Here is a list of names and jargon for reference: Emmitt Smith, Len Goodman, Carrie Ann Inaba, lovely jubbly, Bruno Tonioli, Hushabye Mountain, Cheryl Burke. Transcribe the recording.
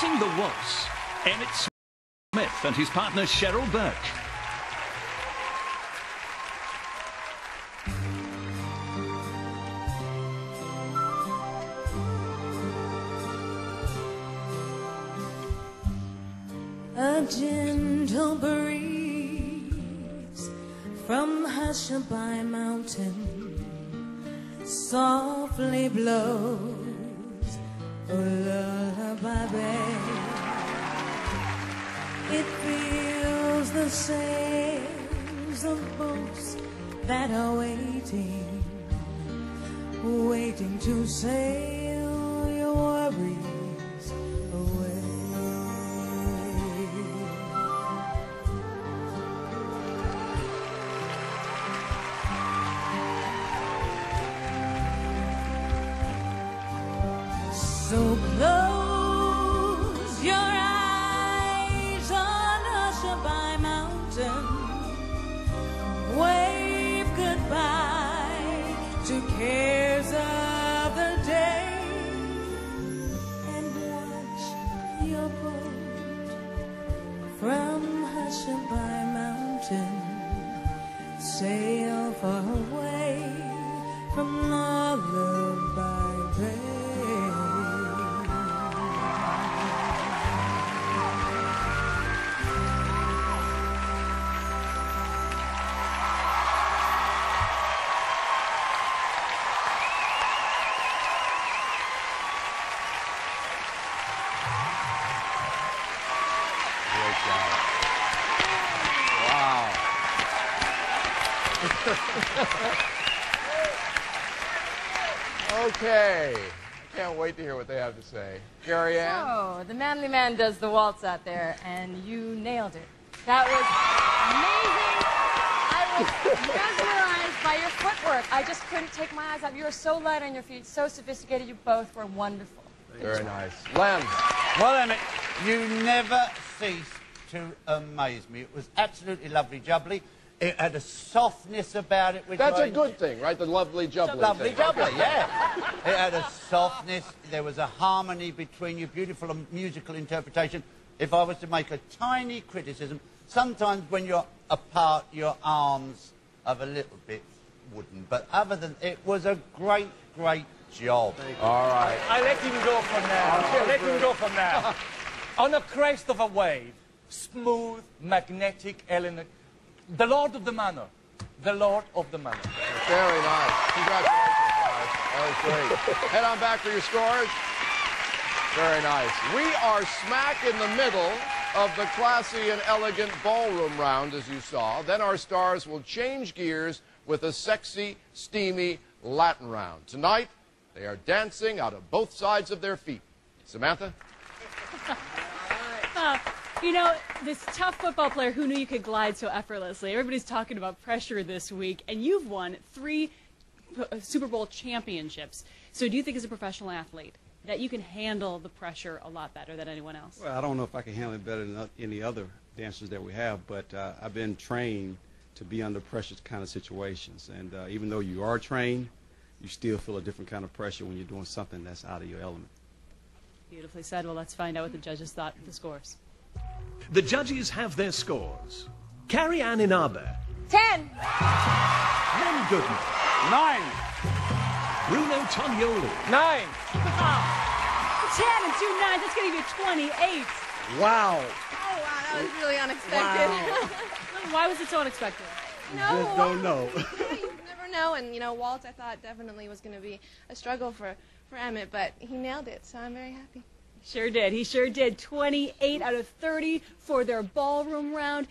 Dancing the Waltz, Emmitt Smith and his partner Cheryl Burke. A gentle breeze from Hushabye Mountain softly blows, oh lullaby babe. It feels the sails of boats that are waiting, waiting to sail your worries. So close your eyes on Hushabye Mountain, wave goodbye to cares of the day, and watch your boat from Hushabye Mountain sail far away from lullaby bay. Wow. Okay. I can't wait to hear what they have to say. Carrie Ann? So, the manly man does the waltz out there, and you nailed it. That was amazing. I was mesmerized by your footwork. I just couldn't take my eyes off. You were so light on your feet, so sophisticated. You both were wonderful. Very nice. Len. Well, Emmitt, you never cease to amaze me. It was absolutely lovely jubbly. It had a softness about it. Which that's a good thing, right? The lovely jubbly. Lovely jubbly, yeah. It had a softness. There was a harmony between you, beautiful musical interpretation. If I was to make a tiny criticism, sometimes when you're apart, your arms are a little bit wooden. But other than it was a great, great job. All right. I let him go from now. Oh, I let him go from now. On the crest of a wave, smooth, magnetic element. The Lord of the Manor. The Lord of the Manor. Very nice. Congratulations, guys. That was great. Head on back for your scores. Very nice. We are smack in the middle of the classy and elegant ballroom round, as you saw. Then our stars will change gears with a sexy, steamy Latin round. Tonight, they are dancing out of both sides of their feet. Samantha? You know, this tough football player, who knew you could glide so effortlessly? Everybody's talking about pressure this week, and you've won 3 Super Bowl championships. So do you think as a professional athlete that you can handle the pressure a lot better than anyone else? Well, I don't know if I can handle it better than any other dancers that we have, but I've been trained to be under pressure kind of situations. And even though you are trained, you still feel a different kind of pressure when you're doing something that's out of your element. Beautifully said. Well, let's find out what the judges thought of the scores. The judges have their scores. Carrie Ann Inaba. 10. Len Goodman. 9. Bruno Tonioli. 9. 10 and 2 9s. That's going to be 28. Wow. Oh, wow. That was really unexpected. Wow. Why was it so unexpected? No. You just don't know. You never know. And, you know, waltz, I thought, definitely was going to be a struggle for Emmitt, but he nailed it, so I'm very happy. Sure did. He sure did. 28 out of 30 for their ballroom round.